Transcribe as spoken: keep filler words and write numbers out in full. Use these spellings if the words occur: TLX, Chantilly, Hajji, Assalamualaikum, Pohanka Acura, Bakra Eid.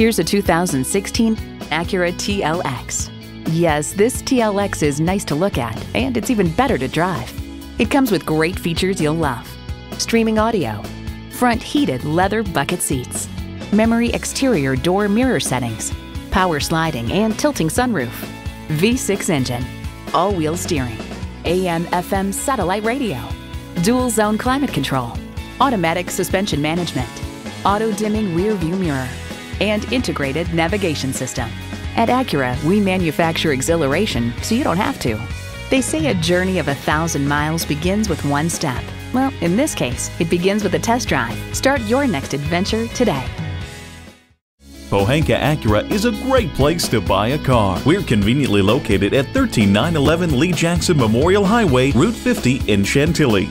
Here's a two thousand sixteen Acura T L X. Yes, this T L X is nice to look at, and it's even better to drive. It comes with great features you'll love. Streaming audio, front heated leather bucket seats, memory exterior door mirror settings, power sliding and tilting sunroof, V six engine, all-wheel steering, A M F M satellite radio, dual zone climate control, automatic suspension management, auto dimming rear view mirror, and integrated navigation system. At Acura, we manufacture exhilaration so you don't have to. They say a journey of a thousand miles begins with one step. Well, in this case, it begins with a test drive. Start your next adventure today. Pohanka Acura is a great place to buy a car. We're conveniently located at one three nine one one Lee Jackson Memorial Highway, Route fifty in Chantilly.